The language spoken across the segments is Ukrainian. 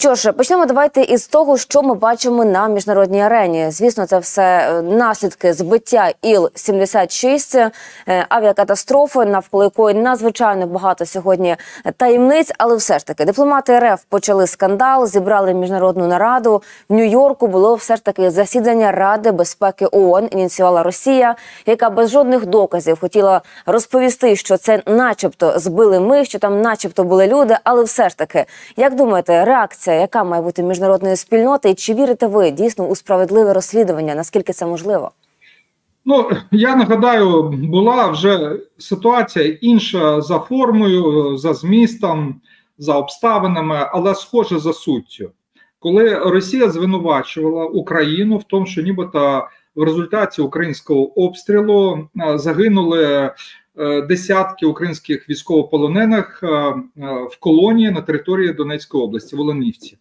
Що ж, почнемо давайте із того, що ми бачимо на міжнародній арені. Звісно, це все наслідки збиття Іл-76, авіакатастрофи, навколо якої надзвичайно багато сьогодні таємниць. Але все ж таки, дипломати РФ почали скандал, зібрали міжнародну нараду. В Нью-Йорку було все ж таки засідання Ради безпеки ООН, ініціювала Росія, яка без жодних доказів хотіла розповісти, що це начебто збили ми, що там начебто були люди. Але все ж таки, як думаєте, реакція, яка має бути міжнародної спільноти, і чи вірите ви дійсно у справедливе розслідування? Наскільки це можливо? Ну, я нагадаю, була вже ситуація інша за формою, за змістом, за обставинами, але схожа за суттю. Коли Росія звинувачувала Україну в тому, що нібито в результаті українського обстрілу загинули десятки українських військовополонених в колонії на території Донецької області, в Оленівці.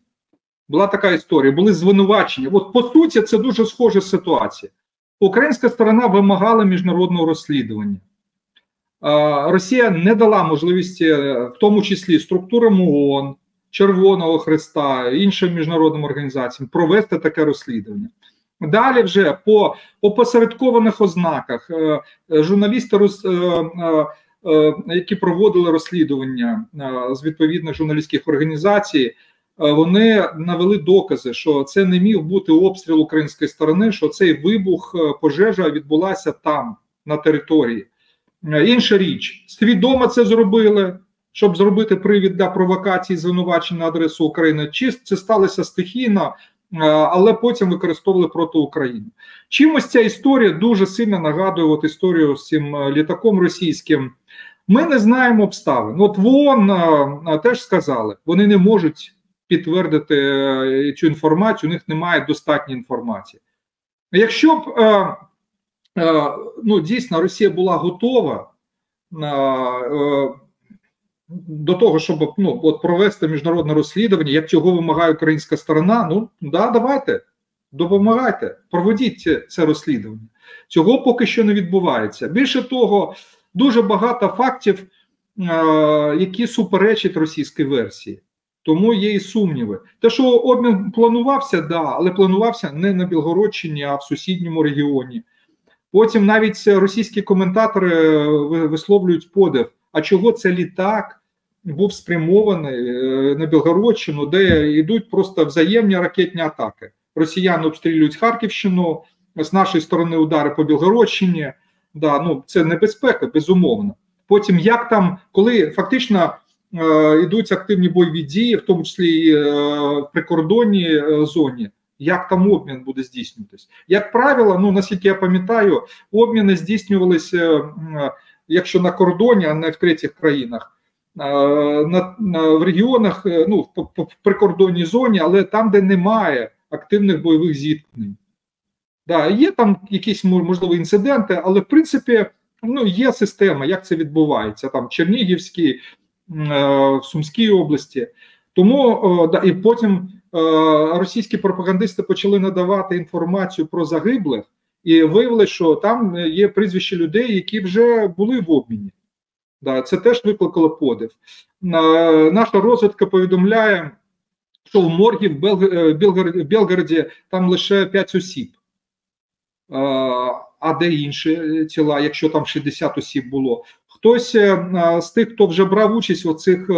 Була така історія, були звинувачення. От по суті це дуже схожа ситуація. Українська сторона вимагала міжнародного розслідування. Росія не дала можливості, в тому числі структурам ООН, Червоного Хреста, іншим міжнародним організаціям провести таке розслідування. Далі вже по опосередкованих ознаках журналісти, які проводили розслідування з відповідних журналістських організацій, вони навели докази, що це не міг бути обстріл української сторони, що цей вибух, пожежа відбулася там, на території. Інша річ, свідомо це зробили, щоб зробити привід для провокації звинувачень на адресу України, чи це сталося стихійно, але потім використовували проти України. Чимось ця історія дуже сильно нагадує от історію з цим літаком російським. Ми не знаємо обставин. От в ООН теж сказали, вони не можуть підтвердити цю інформацію, у них немає достатньої інформації. Якщо б дійсно Росія була готова до того, щоб провести міжнародне розслідування, як цього вимагає українська сторона, давайте, допомагайте, проведіть це розслідування. Цього поки що не відбувається. Більше того, дуже багато фактів, які суперечать російській версії. Тому є і сумніви. Те, що обмін планувався, але планувався не на Бєлгородщині, а в сусідньому регіоні. Потім навіть російські коментатори висловлюють подив, а чого це літак був спрямований на Бєлгородщину, де йдуть просто взаємні ракетні атаки. Росіяни обстрілюють Харківщину, з нашої сторони удари по Бєлгородщині. Це небезпека, безумовно. Потім як там, коли фактично йдуть активні бойові дії, в тому числі і в прикордонній зоні, як там обмін буде здійснюватись. Як правило, наскільки я пам'ятаю, обміни здійснювалися, якщо на кордоні, а не в третіх країнах, в регіонах, в прикордонній зоні, але там, де немає активних бойових зіткнень. Є там якісь, можливо, інциденти, але, в принципі, є система, як це відбувається, там, в Чернігівській, в Сумській області. Тому, і потім російські пропагандисти почали надавати інформацію про загиблих, і виявили, що там є прізвища людей, які вже були в обміні. Це теж викликало подив. Наша розвідка повідомляє, що в моргі в Бєлгороді там лише 5 осіб. А де інші тіла, якщо там 60 осіб було? Хтось з тих, хто вже брав участь у цих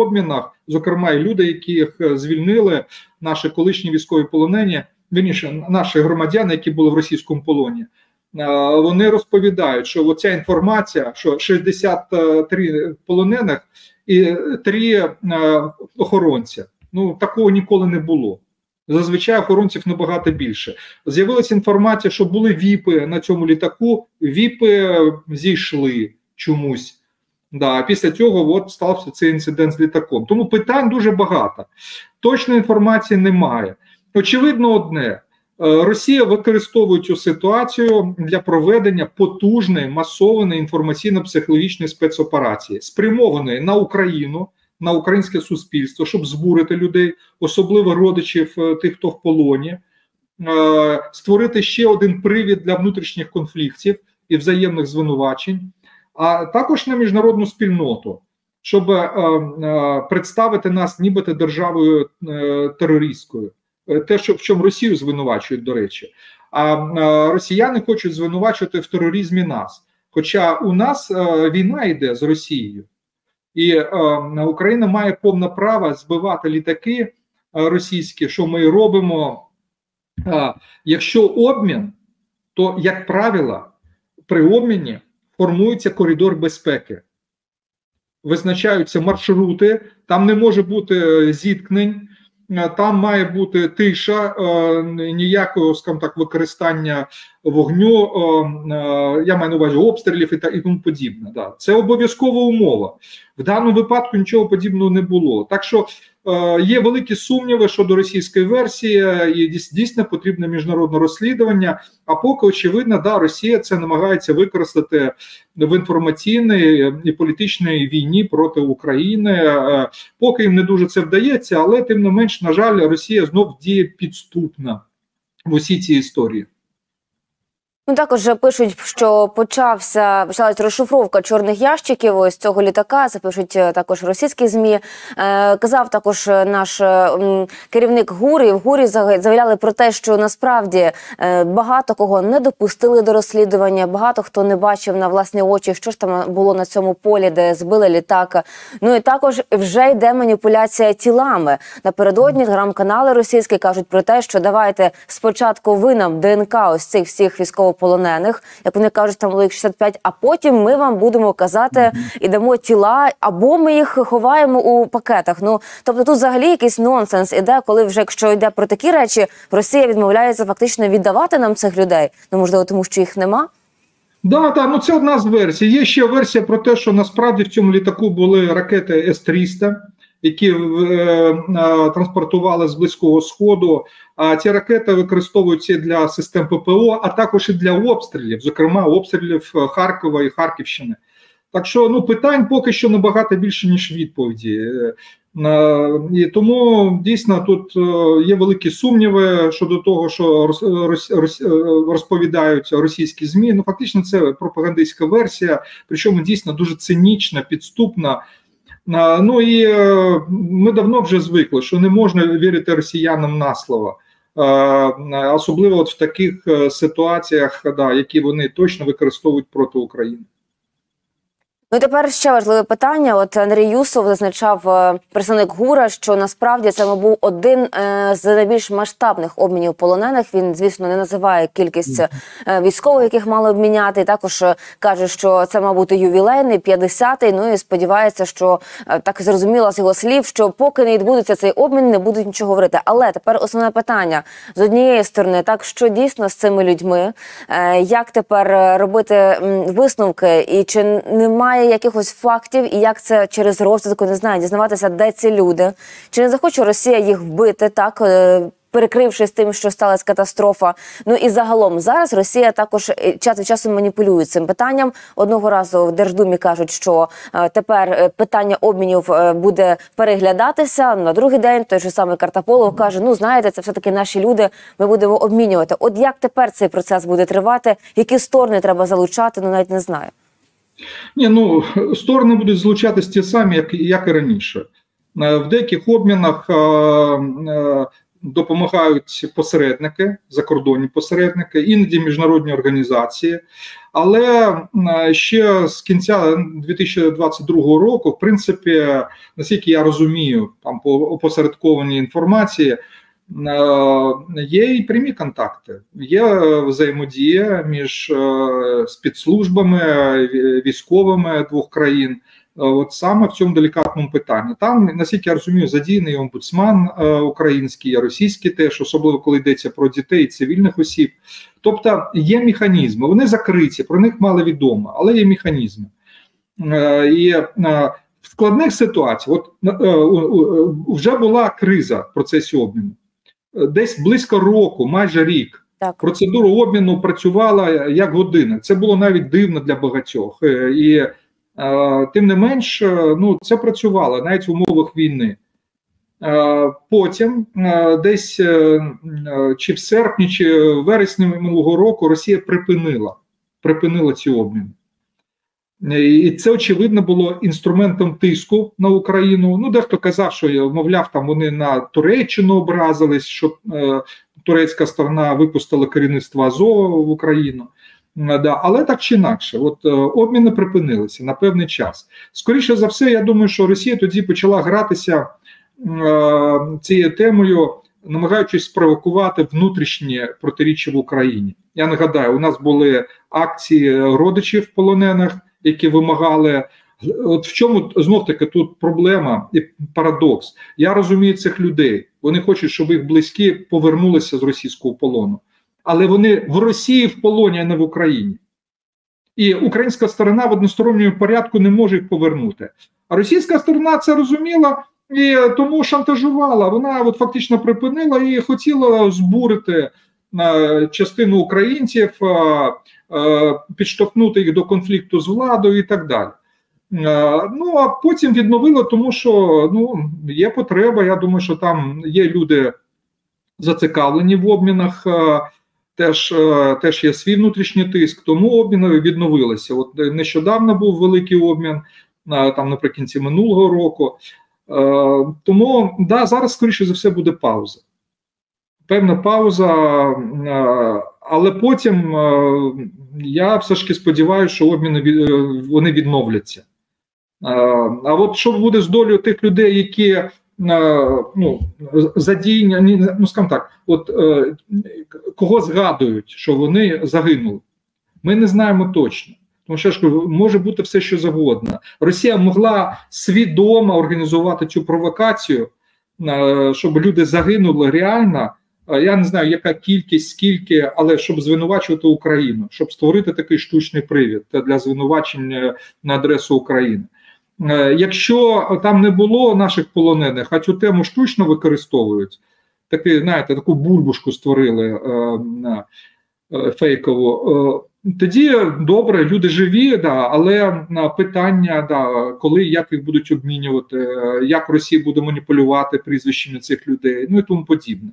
обмінах, зокрема і люди, яких звільнили, наші колишні військові полонені, вірніше, наші громадяни, які були в російському полоні, вони розповідають, що ця інформація, що 63 полонених і 3 охоронця, такого ніколи не було. Зазвичай охоронців набагато більше. З'явилася інформація, що були ВІПи на цьому літаку, ВІПи зійшли чомусь. Після цього стався цей інцидент з літаком. Тому питань дуже багато. Точної інформації немає. Очевидно одне, Росія використовує цю ситуацію для проведення потужної, масованої інформаційно-психологічної спецоперації, спрямованої на Україну, на українське суспільство, щоб збурити людей, особливо родичів тих, хто в полоні, створити ще один привід для внутрішніх конфліктів і взаємних звинувачень, а також на міжнародну спільноту. щоб представити нас нібито державою терористською. Те, що в чому Росію звинувачують, до речі. А росіяни хочуть звинувачувати в тероризмі нас. Хоча у нас війна йде з Росією. І Україна має повне право збивати літаки російські, що ми робимо. Якщо обмін, то, як правило, при обміні формується коридор безпеки. Визначаються маршрути, там не може бути зіткнень, там має бути тиша, ніякого, скажімо так, використання вогню, я маю на увазі обстрілів і тому подібне. Да. Це обов'язкова умова. В даному випадку нічого подібного не було. Так що є великі сумніви щодо російської версії, і дійсно потрібне міжнародне розслідування, а поки, очевидно, да, Росія це намагається використати в інформаційній і політичній війні проти України. Поки їм не дуже це вдається, але тим не менш, на жаль, Росія знов діє підступно в усій цій історії. Ну, також пишуть, що почалась розшифровка чорних ящиків з цього літака, це пишуть також російські ЗМІ. Казав також наш керівник ГУР, і в ГУРі заявляли про те, що насправді багато кого не допустили до розслідування, багато хто не бачив на власні очі, що ж там було на цьому полі, де збили літак. Ну і також вже йде маніпуляція тілами. Напередодні грам-канали російські кажуть про те, що давайте спочатку ви нам ДНК ось цих всіх військових полонених, як вони кажуть, там було їх 65, а потім ми вам будемо казати і дамо тіла, або ми їх ховаємо у пакетах. Ну, тобто тут взагалі якийсь нонсенс іде, коли вже, якщо йде про такі речі, Росія відмовляється фактично віддавати нам цих людей. Ну, можливо, тому що їх нема? Да, так, ну це одна з версій. Є ще версія про те, що насправді в цьому літаку були ракети С-300, які транспортували з Близького Сходу. А ці ракети використовуються для систем ППО, а також і для обстрілів, зокрема обстрілів Харкова і Харківщини. Так що, ну, питань поки що набагато більше, ніж відповіді. І тому, дійсно, тут є великі сумніви щодо того, що розповідають російські ЗМІ. Ну, фактично, це пропагандистська версія, причому дійсно дуже цинічна, підступна. Ну і ми давно вже звикли, що не можна вірити росіянам на слово, особливо от в таких ситуаціях, да, які вони точно використовують проти України. Ну, тепер ще важливе питання. От Андрій Юсов зазначав, представник ГУРа, що насправді це був один з найбільш масштабних обмінів полонених. Він, звісно, не називає кількість військових, яких мали обміняти. І також каже, що це мав бути ювілейний, 50-й. Ну і сподівається, що так зрозуміло з його слів, що поки не відбудеться цей обмін, не будуть нічого говорити. Але тепер основне питання з однієї сторони, так що дійсно з цими людьми, як тепер робити висновки і чи немає якихось фактів, і як це через розвитку, не знаю, дізнаватися, де ці люди. Чи не захоче Росія їх вбити, так, перекрившись тим, що сталася катастрофа. Ну і загалом зараз Росія також час від часу маніпулює цим питанням. Одного разу в Держдумі кажуть, що тепер питання обмінів буде переглядатися. На другий день той же самий Картополов каже, ну знаєте, це все-таки наші люди, ми будемо обмінювати. От як тепер цей процес буде тривати? Які сторони треба залучати? Ну навіть не знаю. Ні, ну, сторони будуть злучатися ті самі, як і раніше. В деяких обмінах допомагають посередники, закордонні посередники, іноді міжнародні організації. Але ще з кінця 2022 року, в принципі, наскільки я розумію, там по опосередкованій інформації, є і прямі контакти, є взаємодія між спецслужбами, військовими двох країн, от саме в цьому делікатному питанні. Там, наскільки я розумію, задіяний омбудсман український, російський теж, особливо коли йдеться про дітей і цивільних осіб. Тобто є механізми, вони закриті, про них мало відомо, але є механізми. І в складних ситуаціях, от вже була криза в процесі обміну. Десь близько року, майже рік, так, процедура обміну працювала як година. Це було навіть дивно для багатьох. І тим не менш, ну, це працювало навіть в умовах війни. Потім десь чи в серпні, чи в вересні минулого року Росія припинила ці обміни. І це, очевидно, було інструментом тиску на Україну. Ну, дехто казав, що, мовляв, там вони на Туреччину образились, що турецька сторона випустила керівництво Азова в Україну. Да. Але так чи інакше, от, обміни припинилися на певний час. Скоріше за все, я думаю, що Росія тоді почала гратися цією темою, намагаючись спровокувати внутрішнє протиріччя в Україні. Я нагадаю, у нас були акції родичів полонених, які вимагали. От в чому, знов-таки, тут проблема і парадокс. Я розумію цих людей. Вони хочуть, щоб їх близькі повернулися з російського полону. Але вони в Росії в полоні, а не в Україні. І українська сторона в односторонньому порядку не може їх повернути. А російська сторона це розуміла і тому шантажувала. Вона от фактично припинила і хотіла збурити частину українців, підштовхнути їх до конфлікту з владою і так далі. Ну, а потім відновила, тому що ну, є потреба, я думаю, що там є люди зацікавлені в обмінах, теж є свій внутрішній тиск, тому обміни відновилися. От нещодавно був великий обмін, там наприкінці минулого року. Тому, да, зараз, скоріше за все, буде пауза. Певна пауза, але потім я все ж таки сподіваюся, що обміни вони відновляться. А от що буде з долею тих людей, які ну, задіяні, ну, скажімо так, от кого згадують, що вони загинули, ми не знаємо точно. Тому що може бути все, що завгодно. Росія могла свідомо організувати цю провокацію, щоб люди загинули реально. Я не знаю, яка кількість, скільки, але щоб звинувачувати Україну, щоб створити такий штучний привід для звинувачень на адресу України. Якщо там не було наших полонених, а цю тему штучно використовують, таки, знаєте, таку бульбушку створили фейкову, тоді добре, люди живі, да, але питання, да, коли, як їх будуть обмінювати, як Росія буде маніпулювати прізвищами цих людей, ну і тому подібне.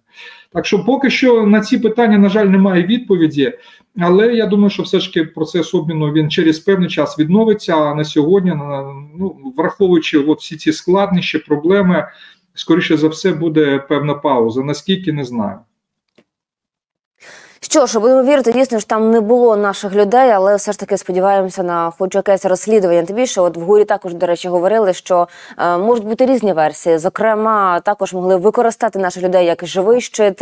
Так що поки що на ці питання, на жаль, немає відповіді, але я думаю, що все ж таки процес обміну, він через певний час відновиться, а на сьогодні, ну, враховуючи от всі ці складнощі, проблеми, скоріше за все буде певна пауза, наскільки не знаю. Що ж, будемо вірити, дійсно ж там не було наших людей, але все ж таки сподіваємося на хоч якесь розслідування. Тим більше, от в ГУРі також, до речі, говорили, що можуть бути різні версії. Зокрема, також могли використати наших людей як живий щит,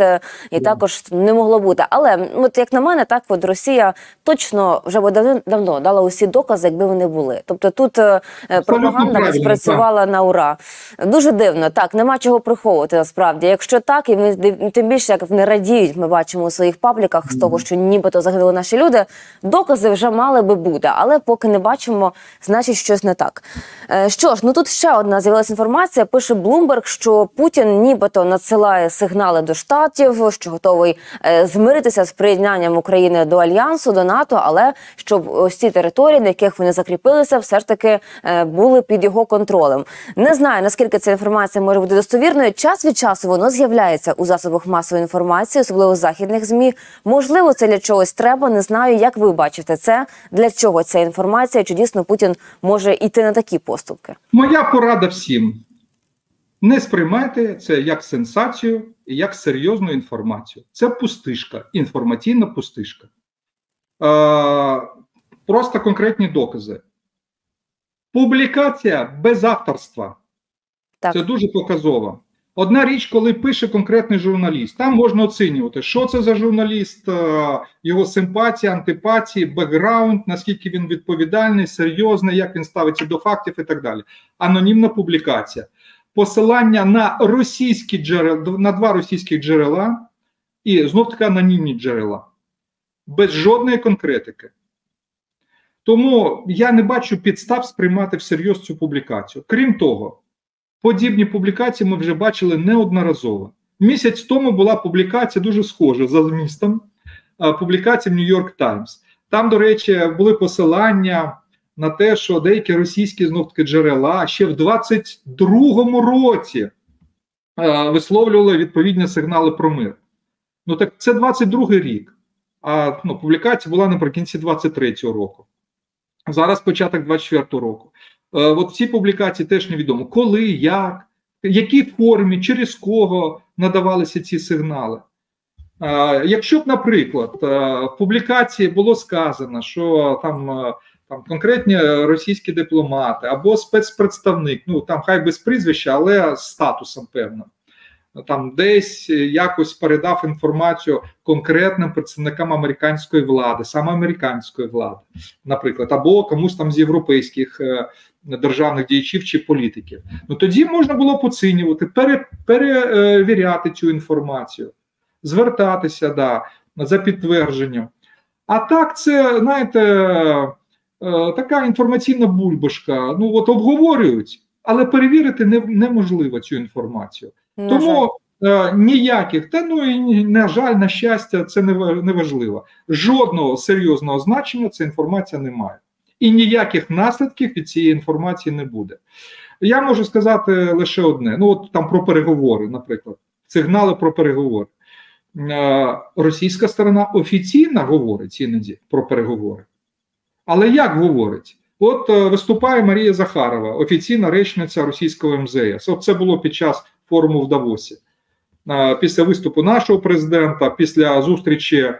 і також не могло бути. Але, от, як на мене, так от Росія точно вже давно дала усі докази, якби вони були. Тобто тут пропаганда спрацювала на ура. Дуже дивно, так, нема чого приховувати насправді. Якщо так, і ми, тим більше, як вони радіють, ми бачимо у своїх пабліках, з того, що нібито загинули наші люди, докази вже мали би бути, але поки не бачимо, значить щось не так. Що ж, ну тут ще одна з'явилася інформація, пише Bloomberg, що Путін нібито надсилає сигнали до Штатів, що готовий змиритися з приєднанням України до Альянсу, до НАТО, але щоб ось ці території, на яких вони закріпилися, все ж таки були під його контролем. Не знаю, наскільки ця інформація може бути достовірною. Час від часу воно з'являється у засобах масової інформації, особливо західних ЗМІ. Можливо, це для чогось треба, не знаю, як ви бачите це, для чого ця інформація, чи дійсно Путін може йти на такі поступки? Моя порада всім. Не сприймайте це як сенсацію і як серйозну інформацію. Це пустишка, інформаційна пустишка. Просто конкретні докази. Публікація без авторства. Так. Це дуже показово. Одна річ, коли пише конкретний журналіст, там можна оцінювати, що це за журналіст, його симпатії, антипатії, бекграунд, наскільки він відповідальний, серйозний, як він ставиться до фактів і так далі. Анонімна публікація. Посилання на російські джерела, на два російські джерела і знов-таки анонімні джерела. Без жодної конкретики. Тому я не бачу підстав сприймати всерйоз цю публікацію. Крім того, подібні публікації ми вже бачили неодноразово. Місяць тому була публікація дуже схожа за змістом, публікація в New York Times. Там, до речі, були посилання на те, що деякі російські знов-таки джерела ще в 22-му році висловлювали відповідні сигнали про мир. Ну так це 22-й рік, а ну, публікація була наприкінці 23-го року. Зараз початок 24-го року. От в цій публікації теж невідомо, коли, як, в якій формі, через кого надавалися ці сигнали. Якщо б, наприклад, в публікації було сказано, що там конкретні російські дипломати або спецпредставник, ну там хай без прізвища, але з статусом певним, там десь якось передав інформацію конкретним представникам американської влади, саме американської влади, наприклад, або комусь там з європейських державних діячів чи політиків. Ну тоді можна було б оцінювати, перевіряти цю інформацію, звертатися, да, за підтвердженням. А так це, знаєте, така інформаційна бульбашка, ну от обговорюють, але перевірити неможливо цю інформацію. Тому ніяких, і на жаль, на щастя, це не важливо. Жодного серйозного значення ця інформація не має. І ніяких наслідків від цієї інформації не буде. Я можу сказати лише одне, ну от там про переговори, наприклад, сигнали про переговори. Російська сторона офіційно говорить іноді про переговори. Але як говорить? От виступає Марія Захарова, офіційна речниця російського МЗС. От це було під час форуму в Давосі. Після виступу нашого президента, після зустрічі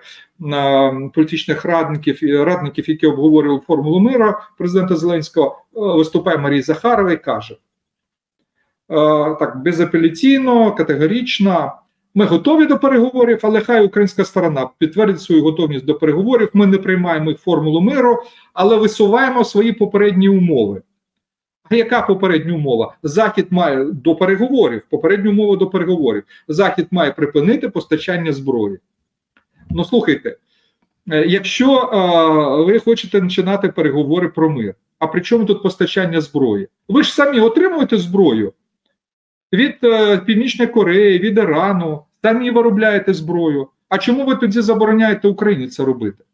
політичних радників, які обговорювали формулу миру президента Зеленського, виступає Марія Захарова і каже, так, безапеляційно, категорично, ми готові до переговорів, але хай українська сторона підтвердить свою готовність до переговорів, ми не приймаємо формулу миру, але висуваємо свої попередні умови. А яка попередня умова? Захід має до переговорів, попередню умову до переговорів. Захід має припинити постачання зброї. Ну, слухайте, якщо ви хочете починати переговори про мир, а при чому тут постачання зброї? Ви ж самі отримуєте зброю від Північної Кореї, від Ірану, самі виробляєте зброю. А чому ви тоді забороняєте Україні це робити?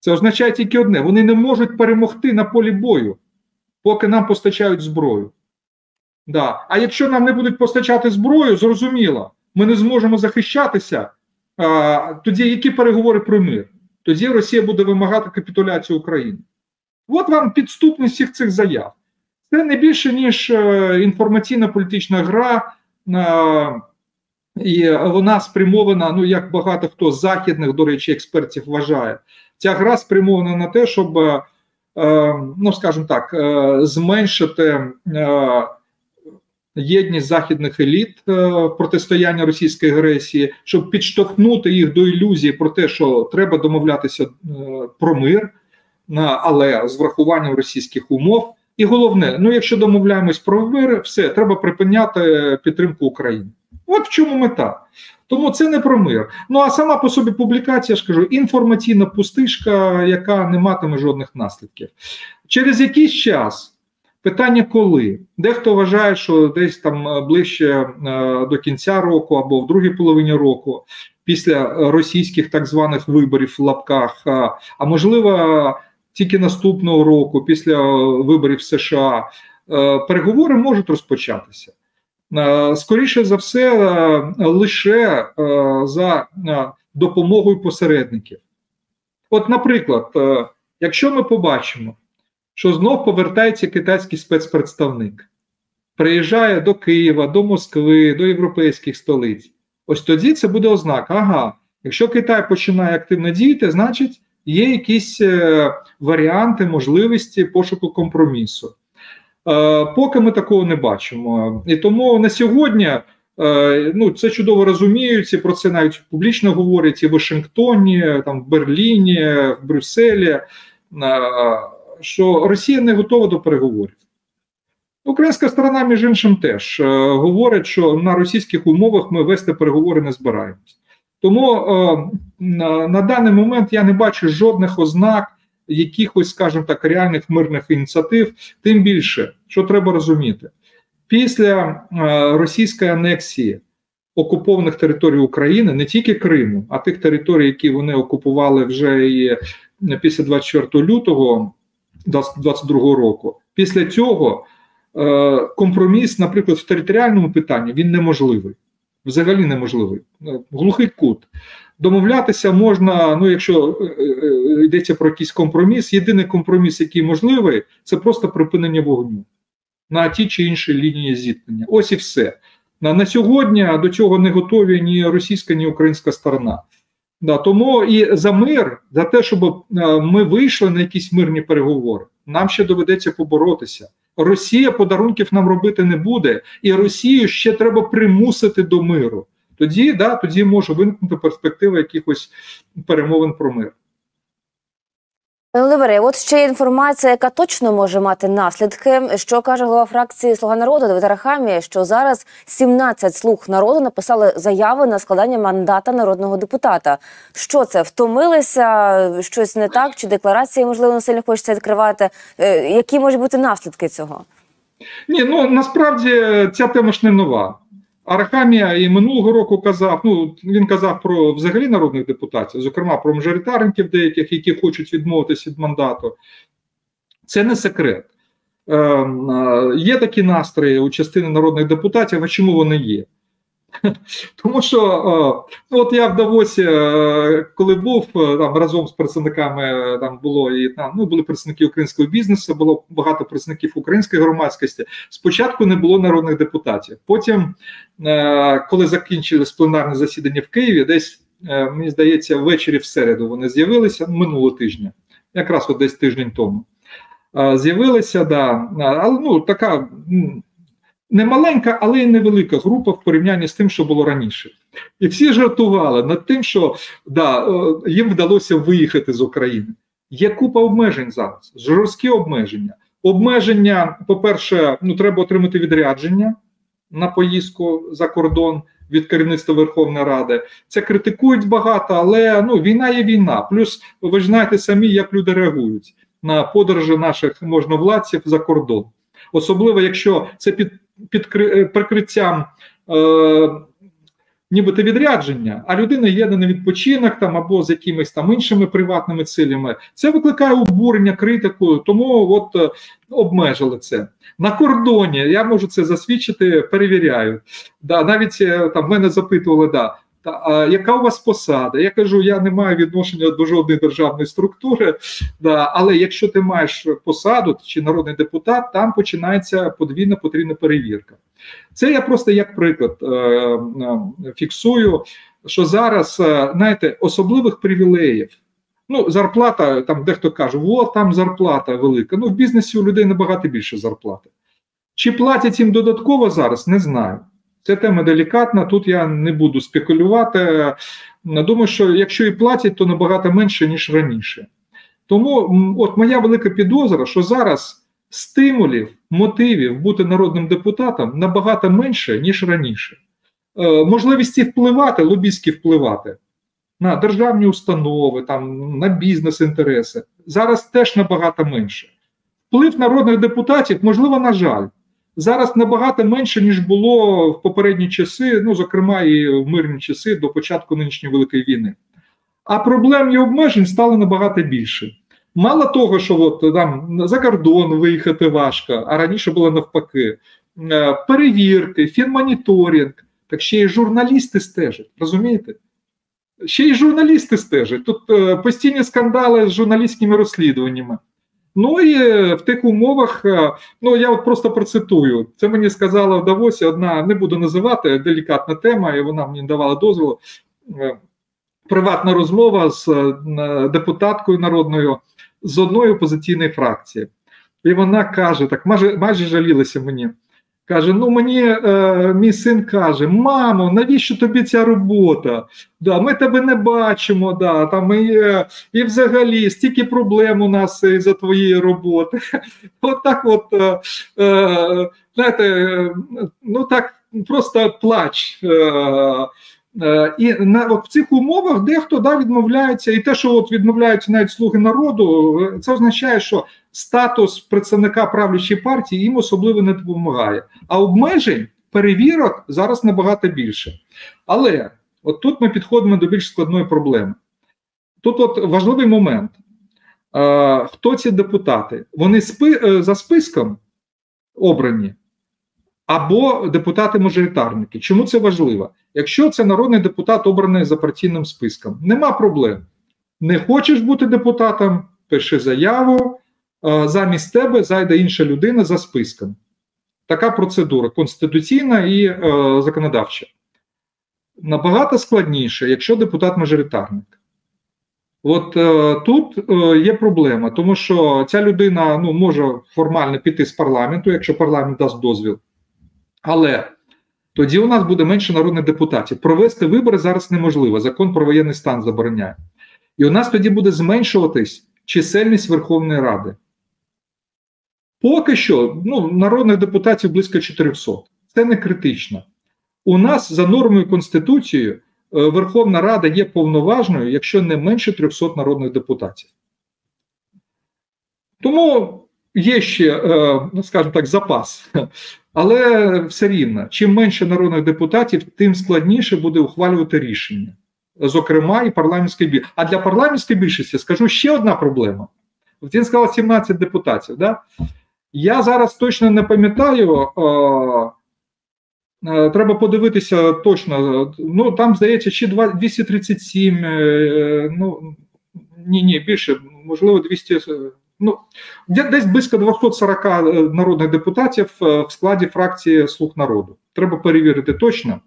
Це означає тільки одне, вони не можуть перемогти на полі бою, поки нам постачають зброю. Да. А якщо нам не будуть постачати зброю, зрозуміло, ми не зможемо захищатися, тоді які переговори про мир? Тоді Росія буде вимагати капітуляцію України. От вам підступність всіх цих заяв. Це не більше, ніж інформаційна політична гра, і вона спрямована, ну як багато хто з західних, до речі, експертів вважає, ця гра спрямована на те, щоб, ну скажімо так, зменшити єдність західних еліт протистояння російської агресії, щоб підштовхнути їх до ілюзії про те, що треба домовлятися про мир, але з врахуванням російських умов. І головне, ну якщо домовляємось про мир, все, треба припиняти підтримку України. От в чому мета. Тому це не про мир. Ну а сама по собі публікація, я ж кажу, інформаційна пустишка, яка не матиме жодних наслідків. Через якийсь час, питання коли, дехто вважає, що десь там ближче до кінця року або в другій половині року, після російських так званих виборів в лапках, а можливо тільки наступного року, після виборів США, переговори можуть розпочатися. Скоріше за все, лише за допомогою посередників. От, наприклад, якщо ми побачимо, що знов повертається китайський спецпредставник, приїжджає до Києва, до Москви, до європейських столиць, ось тоді це буде ознака. Ага, якщо Китай починає активно діяти, значить, є якісь варіанти, можливості пошуку компромісу. Поки ми такого не бачимо. І тому на сьогодні, ну, це чудово розуміють, і про це навіть публічно говорять і в Вашингтоні, там, в Берліні, в Брюсселі, що Росія не готова до переговорів. Українська сторона, між іншим, теж говорить, що на російських умовах ми вести переговори не збираємось. Тому на даний момент я не бачу жодних ознак якихось, скажімо так, реальних мирних ініціатив. Тим більше, що треба розуміти, після російської анексії окупованих територій України, не тільки Криму, а тих територій, які вони окупували вже і після 24 лютого 2022 року, після цього компроміс, наприклад, в територіальному питанні, він неможливий. взагалі неможливий, глухий кут. Домовлятися можна, ну якщо йдеться про якийсь компроміс, єдиний компроміс, який можливий, це просто припинення вогню на ті чи інші лінії зіткнення. Ось і все. На сьогодні до цього не готові ні російська, ні українська сторона. Да, тому і за мир, за те, щоб ми вийшли на якісь мирні переговори, нам ще доведеться поборотися. Росія подарунків нам робити не буде, і Росію ще треба примусити до миру. Тоді, да, тоді може виникнути перспектива якихось перемовин про мир. Володимире, от ще інформація, яка точно може мати наслідки, що каже голова фракції «Слуга народу» Давид Арахамія, що зараз 17 слуг народу написали заяви на складання мандата народного депутата. Що це? Втомилися? Щось не так? Чи декларації, можливо, не сильно хочеться відкривати? Які можуть бути наслідки цього? Ні, ну, насправді ця тема ж не нова. Арахамія і минулого року казав, ну, він казав про взагалі народних депутатів, зокрема про мажоритарників деяких, які хочуть відмовитися від мандату. Це не секрет. Є такі настрої у частини народних депутатів, а чому вони є? Тому що, от я в Давосі, коли був, там разом з представниками, там було і там, ну, були представники українського бізнесу, було багато представників української громадськості. Спочатку не було народних депутатів. Потім, коли закінчилось пленарне засідання в Києві, десь, мені здається, ввечері в середу вони з'явилися, минулого тижня, якраз от десь тиждень тому. З'явилися, да, але, ну, така... Не маленька, але й невелика група в порівнянні з тим, що було раніше. І всі жартували над тим, що да, їм вдалося виїхати з України. Є купа обмежень зараз, жорсткі обмеження. Обмеження, по-перше, ну, треба отримати відрядження на поїздку за кордон від керівництва Верховної Ради. Це критикують багато, але ну, війна є війна. Плюс ви ж знаєте самі, як люди реагують на подорожі наших можновладців за кордон. Особливо, якщо це під прикриттям нібито відрядження, а людина їде на відпочинок там, або з якимись там іншими приватними цілями, це викликає обурення, критику, тому от обмежили це. На кордоні, я можу це засвідчити, перевіряю. Да, навіть там мене запитували, да, яка у вас посада? Я кажу, я не маю відношення до жодної державної структури, да, але якщо ти маєш посаду чи народний депутат, там починається подвійна потрійна перевірка. Це я просто як приклад фіксую, що зараз, знаєте, особливих привілеїв, ну, зарплата, там дехто каже, о, там зарплата велика, ну, в бізнесі у людей набагато більше зарплати. Чи платять їм додатково зараз, не знаю. Ця тема делікатна, тут я не буду спекулювати. Думаю, що якщо і платять, то набагато менше, ніж раніше. Тому от моя велика підозра, що зараз стимулів, мотивів бути народним депутатом набагато менше, ніж раніше. Можливості впливати, лобістськи впливати на державні установи, там, на бізнес-інтереси, зараз теж набагато менше. Вплив народних депутатів, можливо, на жаль, зараз набагато менше, ніж було в попередні часи, ну, зокрема, і в мирні часи до початку нинішньої Великої війни. А проблем і обмежень стало набагато більше. Мало того, що от, там, за кордон виїхати важко, а раніше було навпаки, перевірки, фінмоніторинг, так ще й журналісти стежать, розумієте? Ще й журналісти стежать. Тут постійні скандали з журналістськими розслідуваннями. Ну і в тих умовах, ну я от просто процитую, це мені сказала в Давосі одна, не буду називати, делікатна тема, і вона мені давала дозволу, приватна розмова з депутаткою народною з одної опозиційної фракції. І вона каже, так майже жалілася мені, каже, ну мені мій син каже, мамо, навіщо тобі ця робота? Да, ми тебе не бачимо, да, там і взагалі стільки проблем у нас із-за твоєї роботи. От так от, знаєте, ну так просто плач. І в цих умовах дехто да, відмовляється, і те, що от відмовляються навіть «Слуги народу», це означає, що статус представника правлячої партії їм особливо не допомагає. А обмежень, перевірок зараз набагато більше. Але от тут ми підходимо до більш складної проблеми. Тут от важливий момент. Хто ці депутати? Вони за списком обрані? або депутати-мажоритарники. Чому це важливо? Якщо це народний депутат, обраний за партійним списком, нема проблем. Не хочеш бути депутатом, пиши заяву, замість тебе зайде інша людина за списком. Така процедура конституційна і законодавча. Набагато складніше, якщо депутат-мажоритарник. От тут є проблема, тому що ця людина може формально піти з парламенту, якщо парламент дасть дозвіл. Але тоді у нас буде менше народних депутатів. Провести вибори зараз неможливо, закон про воєнний стан забороняє. І у нас тоді буде зменшуватись чисельність Верховної Ради. Поки що, народних депутатів близько 400. Це не критично. У нас за нормою Конституції Верховна Рада є повноважною, якщо не менше 300 народних депутатів. Тому є ще, скажімо так, запас. Але все рівно, чим менше народних депутатів, тим складніше буде ухвалювати рішення. Зокрема, і парламентської більшості. А для парламентської більшості, скажу, ще одна проблема. Він сказав 17 депутатів, да? Я зараз точно не пам'ятаю, треба подивитися точно, там, здається, чи 237, ні, більше, можливо, 200, десь близько 240 народних депутатів в складі фракції «Слуг народу». Треба перевірити точно.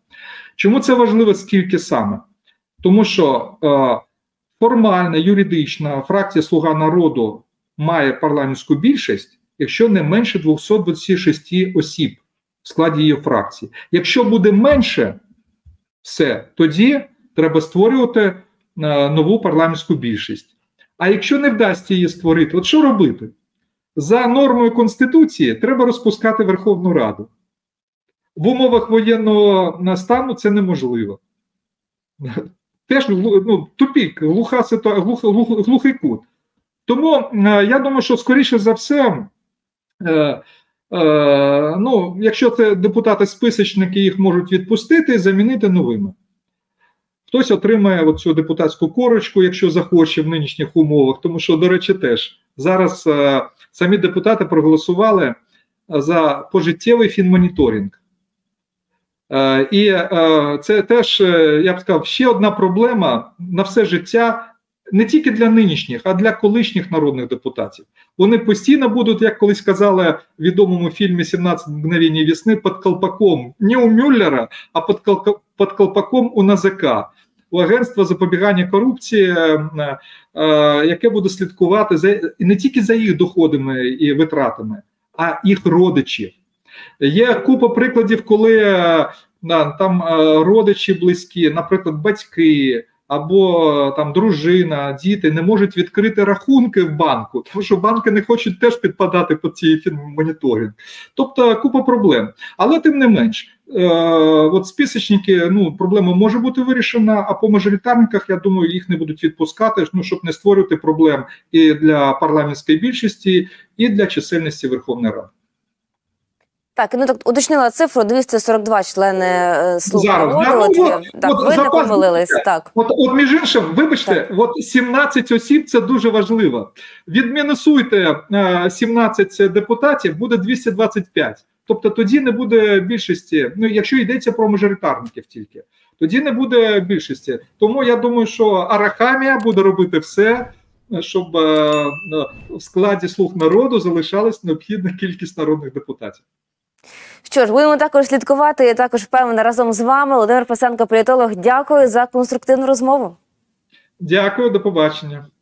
Чому це важливо, скільки саме? Тому що формально, юридично фракція «Слуга народу» має парламентську більшість, якщо не менше 226 осіб в складі її фракції. Якщо буде менше, все, тоді треба створювати нову парламентську більшість. А якщо не вдасться її створити, от що робити? За нормою Конституції треба розпускати Верховну Раду. В умовах воєнного стану це неможливо. Теж тупік, глухий кут. Тому я думаю, що скоріше за все, якщо це депутати-списочники, їх можуть відпустити і замінити новими. Хтось отримає цю депутатську корочку, якщо захоче в нинішніх умовах, тому що, до речі, теж. Зараз самі депутати проголосували за пожиттєвий фінмоніторинг. І це теж, я б сказав, ще одна проблема на все життя, не тільки для нинішніх, а для колишніх народних депутатів. Вони постійно будуть, як колись казали в відомому фільмі «17 мгновень весни», під колпаком не у Мюллера, а під колпаком у НАЗК, у Агентства запобігання корупції, яке буде слідкувати не тільки за їх доходами і витратами, а їх родичів. Є купа прикладів, коли там родичі близькі, наприклад, батьки або там дружина, діти не можуть відкрити рахунки в банку, тому що банки не хочуть теж підпадати під цей фінмоніторинг. Тобто купа проблем. Але тим не менш, от списочники, проблема може бути вирішена, а по мажоритарниках, я думаю, їх не будуть відпускати, щоб не створювати проблем і для парламентської більшості, і для чисельності Верховної Ради. Так, уточнила цифру, 242 члени «Слуги народу», ви не помилились. От між іншим, вибачте, 17 осіб – це дуже важливо. Відмінусуйте 17 депутатів, буде 225. Тобто тоді не буде більшості, якщо йдеться про мажоритарників тільки, тоді не буде більшості. Тому я думаю, що Арахамія буде робити все, щоб в складі «Слуг народу» залишалась необхідна кількість народних депутатів. Що ж, будемо також слідкувати, я також впевнена разом з вами. Володимир Фесенко, політолог, дякую за конструктивну розмову. Дякую, до побачення.